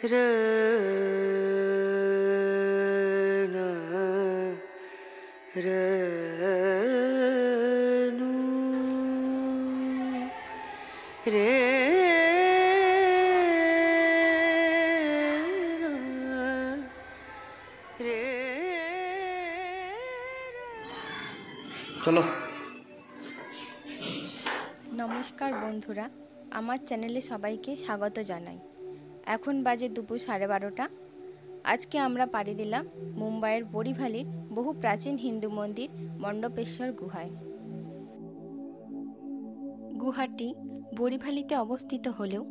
चलो। नमस्कार बंधुरा, आमार चैनेले सबाइके स्वागत जानाई। एखन बाजे दुपुर 12:30। आज के आम्रा पाड़ी दिलाम मुम्बाइर बोरीभालीर बहु प्राचीन हिंदू मंदिर मंडपेश्वर गुहाय। गुहाटी बोरीभालीते अवस्थित हलेও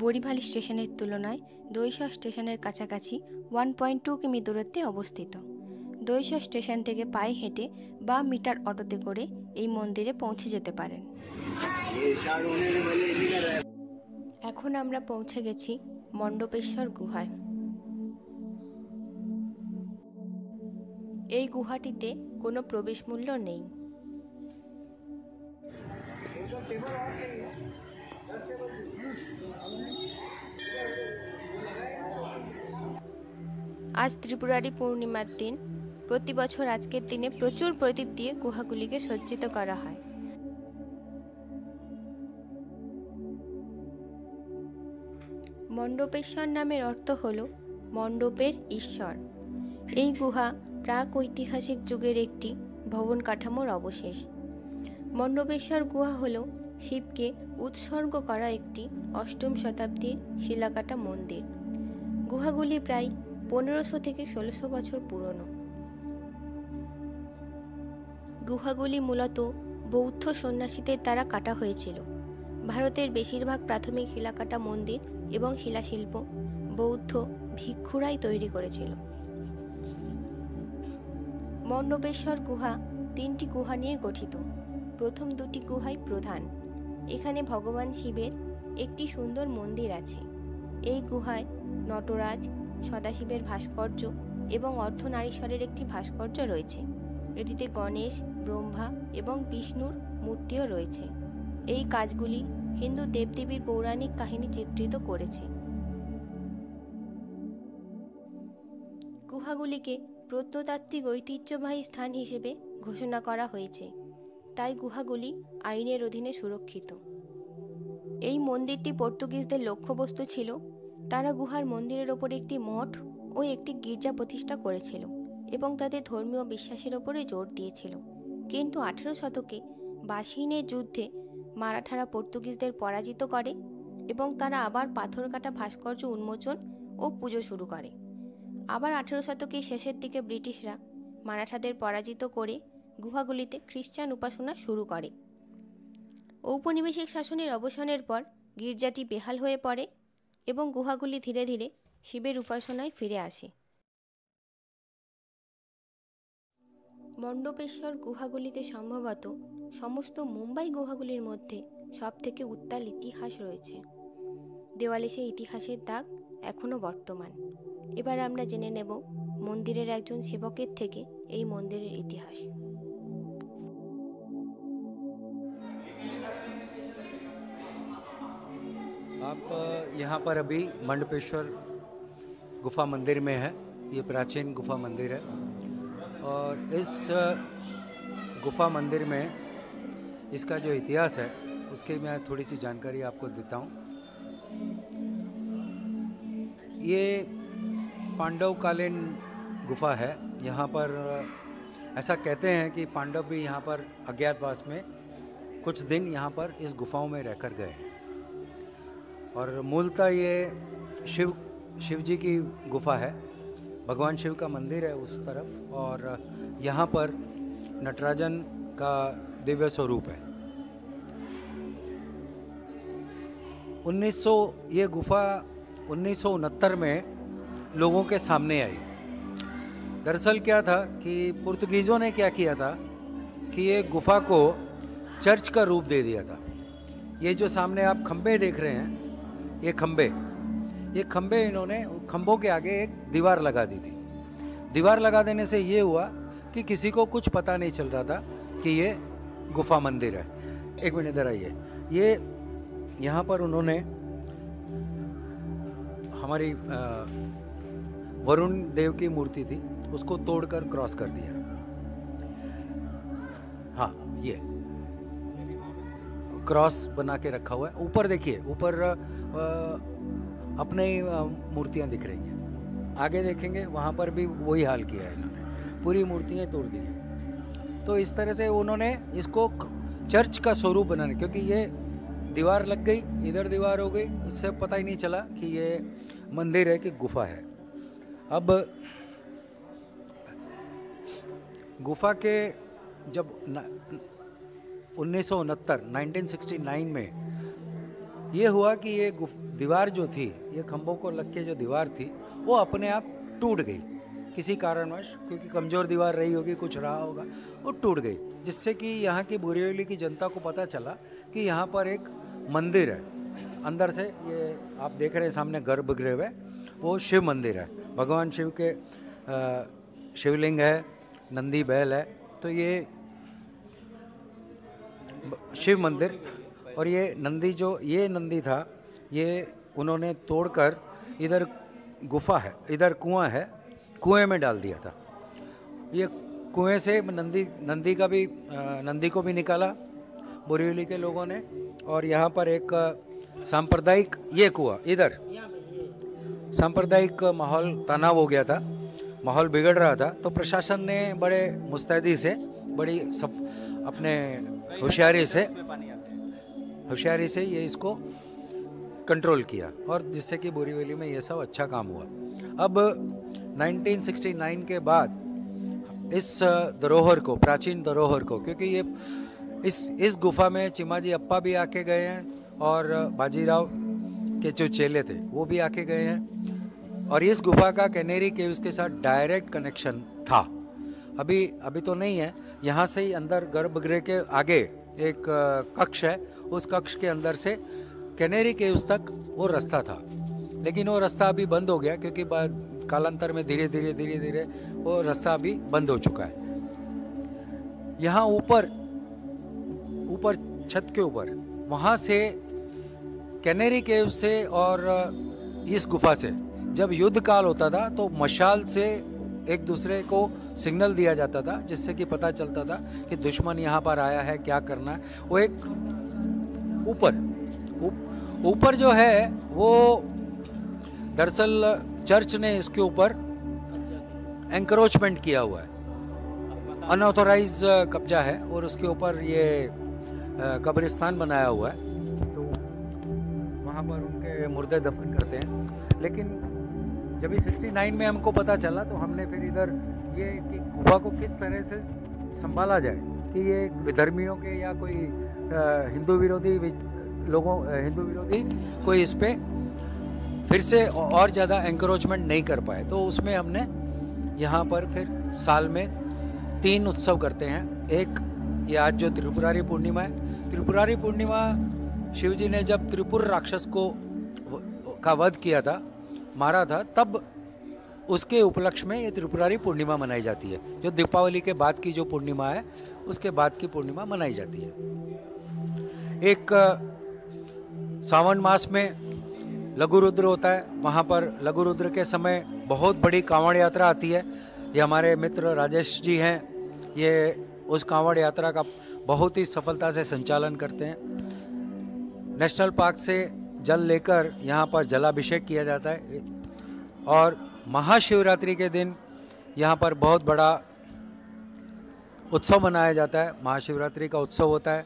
बोरीभाली स्टेशनेर तुलनाय दईसा स्टेशनेर काछाकाछि 1.2 किमी दूरत्वे अवस्थित। दईसा स्टेशन थेके पाए हेटे बा मीटार अटोते करे एई मंदिरे पौंछे जेते पारेन। एखन आम्रा पौंछे गेछि मंडपेश्वर गुहाय। एई गुहाटीते कोनो प्रवेश मूल्य नेई। आज त्रिपुरारी पूर्णिमार दिन। प्रति बछर आजकेर दिने प्रचुर प्रदीप दिए गुहागुलिके सज्जित करा हय। मंडपेश्वर नाम अर्थ हल मंडपेर ईश्वर। ये गुहा प्राक ऐतिहासिक जुगेर एक भवन काठामोर अवशेष। मंडपेश्वर गुहा हल शिव के उत्सर्ग करा एक अष्टम शताब्दीर शिलाकाटा मंदिर। गुहागुली प्राय 1500 थेके 1600 बछर पुरानो। गुहागुली मूलत बौद्ध सन्यासीदेर द्वारा काटा हयेछिल। भारतेर बेशिरभाग प्राथमिक शिलाकाटा मंदिर एवं शिलाशिल्प बौद्ध भिक्षुराई तैरी करेछिल। मंडपेश्वर गुहा 3टी गुहा निये गठित। प्रथम 2टी गुहाई प्रधान। एखाने भगवान शिवेर एकटी सुंदर मंदिर आछे। एई गुहाय नटराज सदाशिवेर भास्कर्य एवं अर्धनारीश्वरेर एकटी भास्कर्य रयेछे। एटिते गणेश ब्रह्मा एवं विष्णुर मूर्तिओ रयेछे। एई काजगुली हिंदू देवदेवीर पौराणिक कहानी चित्रित करेছে। गुहागुलिকে প্রত্নতাত্ত্বিক ঐতিহ্যবাহী স্থান হিসেবে ঘোষণা করা হয়েছে, তাই গুহাগুলি আইনের অধীনে সুরক্ষিত। এই মন্দিরটি পর্তুগিজদের লক্ষ্যবস্তু ছিল। তারা গুহার মন্দিরের উপর একটি মঠ ও একটি গির্জা প্রতিষ্ঠা করেছিল এবং তাদের ধর্মীয় বিশ্বাসের উপরে জোর দিয়েছিল। কিন্তু 18 শতকে বাসিনের যুদ্ধে মারাঠারা পর্তুগিজদের পরাজিত করে এবং তারা আবার পাথর কাটা ভাস্কর্য উন্মোচন ও পুজো শুরু করে। আবার 18 শতকের শেষের দিকে ব্রিটিশরা মারাঠাদের পরাজিত করে গুহাগুলিতে খ্রিস্টান উপাসনা শুরু করে। ঔপনিবেশিক শাসনের অবসানের পর গির্জাটি বেহাল হয়ে পড়ে এবং গুহাগুলি ধীরে ধীরে শিবের উপাসনায় ফিরে আসে। মণ্ডপেশ্বর গুহাগুলিতে সম্ভবত समस्त मुम्बई गुहागुलिर मध्य सबथेके उत्ताल इतिहास रयेछे। देवाले सेई इतिहासेर दाग एखोनो बर्तमान। एबार आमरा जेने नेब मंदिरेर एकजन सेवकेर थेके एई मंदिरेर इतिहास। आप यहाँ पर अभी मंडपेश्वर गुफा मंदिर में है। ये प्राचीन गुफा मंदिर है और इस गुफा मंदिर में इसका जो इतिहास है उसकी मैं थोड़ी सी जानकारी आपको देता हूँ। ये पांडवकालीन गुफा है। यहाँ पर ऐसा कहते हैं कि पांडव भी यहाँ पर अज्ञातवास में कुछ दिन यहाँ पर इस गुफाओं में रहकर गए हैं और मूलतः ये शिव जी की गुफा है। भगवान शिव का मंदिर है उस तरफ और यहाँ पर नटराजन का दिव्य स्वरूप है। 1969 में लोगों के सामने आई। दरअसल क्या था कि पुर्तगालियों ने क्या किया था कि ये गुफा को चर्च का रूप दे दिया था। ये जो सामने आप खम्भे देख रहे हैं, ये खम्भे इन्होंने खम्भों के आगे एक दीवार लगा दी थी। दीवार लगा देने से ये हुआ कि किसी को कुछ पता नहीं चल रहा था कि ये गुफा मंदिर है। एक मिनट इधर आइए। ये यहाँ पर उन्होंने हमारी वरुण देव की मूर्ति थी, उसको तोड़कर क्रॉस कर दिया। हाँ, ये क्रॉस बना के रखा हुआ है। ऊपर देखिए, ऊपर अपने ही मूर्तियाँ दिख रही हैं। आगे देखेंगे वहाँ पर भी वही हाल किया है इन्होंने, पूरी मूर्तियाँ तोड़ दी हैं। तो इस तरह से उन्होंने इसको चर्च का स्वरूप बनाने, क्योंकि ये दीवार लग गई, इधर दीवार हो गई, इससे पता ही नहीं चला कि ये मंदिर है कि गुफा है। अब गुफा के जब 1969 में ये हुआ कि ये दीवार जो थी, ये खंभों को लग के जो दीवार थी वो अपने आप टूट गई किसी कारणवश, क्योंकि कमज़ोर दीवार रही होगी, कुछ रहा होगा, वो टूट गई, जिससे कि यहाँ की बोरीवली की जनता को पता चला कि यहाँ पर एक मंदिर है। अंदर से ये आप देख रहे हैं सामने गर्भगृह है, वो शिव मंदिर है, भगवान शिव के शिवलिंग है, नंदी बैल है। तो ये शिव मंदिर, और ये नंदी जो ये नंदी था, ये उन्होंने तोड़कर इधर गुफा है, इधर कुआं है, कुएं में डाल दिया था। ये कुएं से नंदी को भी निकाला बोरीवली के लोगों ने, और यहाँ पर एक सांप्रदायिक, ये कुआं इधर सांप्रदायिक माहौल, तनाव हो गया था, माहौल बिगड़ रहा था। तो प्रशासन ने बड़े मुस्तैदी से, बड़ी सब अपने होशियारी से ये इसको कंट्रोल किया, और जिससे कि बोरीवली में ये सब अच्छा काम हुआ। अब 1969 के बाद इस धरोहर को, प्राचीन धरोहर को, क्योंकि ये इस गुफा में चिमाजी अप्पा भी आके गए हैं, और बाजीराव के जो चेले थे वो भी आके गए हैं, और इस गुफा का कनेरी केव्स के साथ डायरेक्ट कनेक्शन था। अभी तो नहीं है। यहाँ से ही अंदर गर्भगृह के आगे एक कक्ष है, उस कक्ष के अंदर से कनेरी केव्स तक वो रास्ता था, लेकिन वो रास्ता अभी बंद हो गया, क्योंकि कालांतर में धीरे धीरे वो रास्ता भी बंद हो चुका है। यहाँ ऊपर छत के ऊपर, वहाँ से कैनेरी केव से और इस गुफा से जब युद्ध काल होता था तो मशाल से एक दूसरे को सिग्नल दिया जाता था, जिससे कि पता चलता था कि दुश्मन यहाँ पर आया है, क्या करना है। वो एक ऊपर जो है वो दरअसल चर्च ने इसके ऊपर एंक्रोचमेंट किया हुआ है, अनऑथोराइज कब्जा है, और उसके ऊपर ये कब्रिस्तान बनाया हुआ है, तो वहाँ पर उनके मुर्दे दफन करते हैं। लेकिन जब 69 में हमको पता चला, तो हमने फिर इधर ये कि गुफा को किस तरह से संभाला जाए कि ये विधर्मियों के या कोई हिंदू विरोधी कोई इस पर फिर से और ज़्यादा एंक्रोचमेंट नहीं कर पाए। तो उसमें हमने यहाँ पर फिर साल में 3 उत्सव करते हैं। एक ये आज जो त्रिपुरारी पूर्णिमा है, त्रिपुरारी पूर्णिमा शिवजी ने जब त्रिपुर राक्षस का वध किया था, मारा था, तब उसके उपलक्ष्य में ये त्रिपुरारी पूर्णिमा मनाई जाती है, जो दीपावली के बाद की जो पूर्णिमा है उसके बाद की पूर्णिमा मनाई जाती है। एक सावन मास में लघु रुद्र होता है, वहाँ पर लघु रुद्र के समय बहुत बड़ी कांवड़ यात्रा आती है। ये हमारे मित्र राजेश जी हैं, ये उस कांवड़ यात्रा का बहुत ही सफलता से संचालन करते हैं। नेशनल पार्क से जल लेकर यहाँ पर जलाभिषेक किया जाता है, और महाशिवरात्रि के दिन यहाँ पर बहुत बड़ा उत्सव मनाया जाता है, महाशिवरात्रि का उत्सव होता है।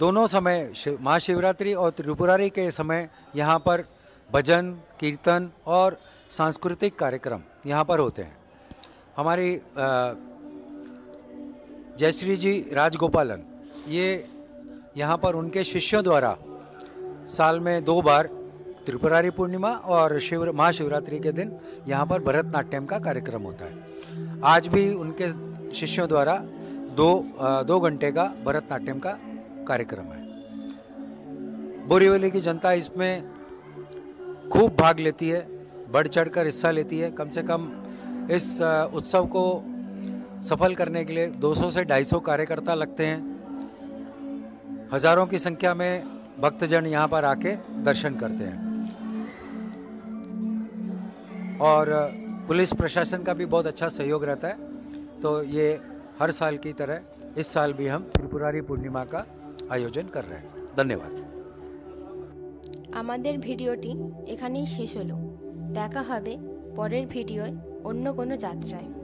दोनों समय, महाशिवरात्रि और त्रिपुरारी के समय, यहाँ पर भजन कीर्तन और सांस्कृतिक कार्यक्रम यहाँ पर होते हैं। हमारी जयश्री जी राजगोपालन, ये यहाँ पर उनके शिष्यों द्वारा साल में 2 बार, त्रिपुरारी पूर्णिमा और महाशिवरात्रि के दिन, यहाँ पर भरतनाट्यम का कार्यक्रम होता है। आज भी उनके शिष्यों द्वारा 2 घंटे का भरतनाट्यम का कार्यक्रम है। बोरीवली की जनता इसमें खूब भाग लेती है, बढ़ चढ़कर हिस्सा लेती है। कम से कम इस उत्सव को सफल करने के लिए 200 से 250 कार्यकर्ता लगते हैं। हजारों की संख्या में भक्तजन यहाँ पर आके दर्शन करते हैं। और पुलिस प्रशासन का भी बहुत अच्छा सहयोग रहता है। तो ये हर साल की तरह इस साल भी हम त्रिपुरारी पूर्णिमा का आयोजन कर रहे हैं। धन्यवाद। आमादेर भिडियोटी एखानेई शेष हलो। देखा हबे परेर भिडियोय अन्य कोनो यात्राय।